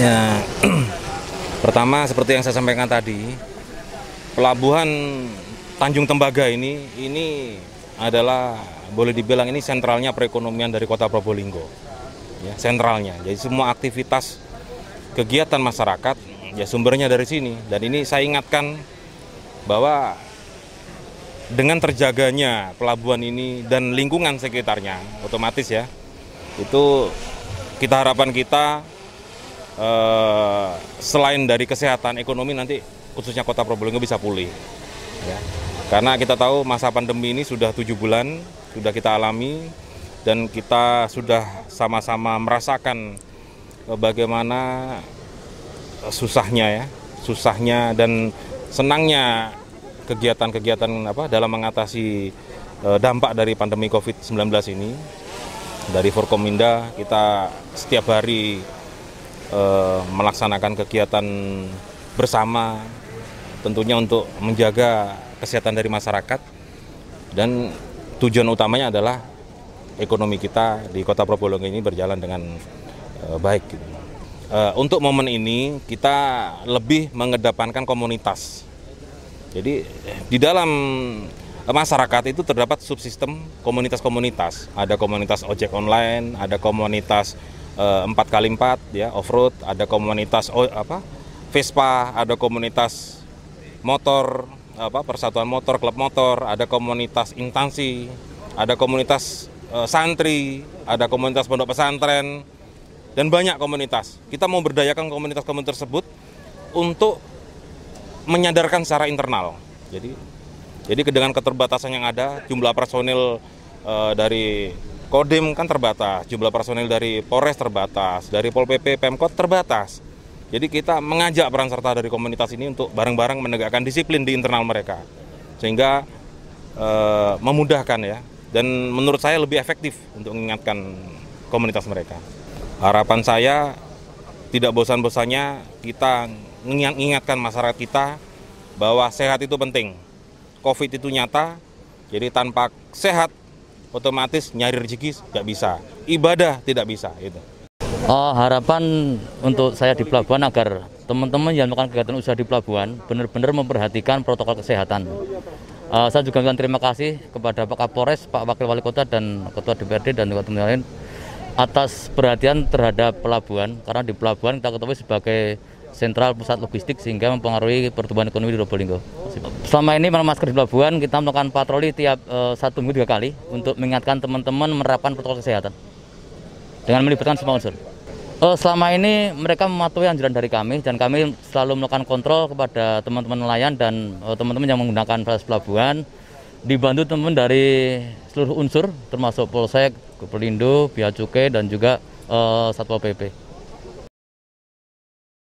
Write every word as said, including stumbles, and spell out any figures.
Ya, pertama seperti yang saya sampaikan tadi, Pelabuhan Tanjung Tembaga ini ini adalah boleh dibilang ini sentralnya perekonomian dari Kota Probolinggo. Ya, sentralnya. Jadi semua aktivitas kegiatan masyarakat ya sumbernya dari sini. Dan ini saya ingatkan bahwa dengan terjaganya pelabuhan ini dan lingkungan sekitarnya, otomatis ya, itu kita harapan kita eh, selain dari kesehatan ekonomi nanti khususnya Kota Probolinggo bisa pulih. Ya. Karena kita tahu masa pandemi ini sudah tujuh bulan, sudah kita alami dan kita sudah sama-sama merasakan eh, bagaimana eh, susahnya ya, susahnya dan senangnya kegiatan-kegiatan apa dalam mengatasi eh, dampak dari pandemi COVID sembilan belas ini. Dari Forkominda kita setiap hari eh, melaksanakan kegiatan bersama tentunya untuk menjaga kesehatan dari masyarakat, dan tujuan utamanya adalah ekonomi kita di Kota Probolinggo ini berjalan dengan eh, baik gitu. Eh, untuk momen ini kita lebih mengedepankan komunitas. Jadi di dalam masyarakat itu terdapat subsistem komunitas-komunitas. Ada komunitas ojek online, ada komunitas eh, empat kali empat ya, off-road, ada komunitas oh, apa? Vespa, ada komunitas motor, apa? Persatuan motor, klub motor, ada komunitas intansi, ada komunitas eh, santri, ada komunitas pondok pesantren dan banyak komunitas. Kita mau berdayakan komunitas-komunitas tersebut untuk menyadarkan secara internal. Jadi, jadi dengan keterbatasan yang ada, jumlah personil e, dari Kodim kan terbatas, jumlah personil dari Polres terbatas, dari Pol P P, Pemkot terbatas. Jadi kita mengajak peran serta dari komunitas ini untuk bareng-bareng menegakkan disiplin di internal mereka, sehingga e, memudahkan ya. Dan menurut saya lebih efektif untuk mengingatkan komunitas mereka. Harapan saya tidak bosan-bosannya kita mengingatkan masyarakat kita bahwa sehat itu penting, COVID itu nyata. Jadi tanpa sehat otomatis nyari rezeki nggak bisa, ibadah tidak bisa itu. Oh, harapan untuk saya di pelabuhan agar teman-teman yang melakukan kegiatan usaha di pelabuhan benar-benar memperhatikan protokol kesehatan. Uh, saya juga ingin terima kasih kepada Pak Kapolres, Pak Wakil Wali Kota dan Ketua D P R D dan juga teman-teman lain atas perhatian terhadap pelabuhan, karena di pelabuhan kita ketahui sebagai sentral pusat logistik sehingga mempengaruhi pertumbuhan ekonomi di Probolinggo. Selama ini masker di pelabuhan kita melakukan patroli tiap uh, satu minggu tiga kali untuk mengingatkan teman-teman menerapkan protokol kesehatan dengan melibatkan semua unsur. Uh, selama ini mereka mematuhi anjuran dari kami dan kami selalu melakukan kontrol kepada teman-teman nelayan dan teman-teman uh, yang menggunakan fasilitas pelabuhan, dibantu teman dari seluruh unsur termasuk Polsek, Kepelindo, Bea Cukai dan juga uh, Satpol P P.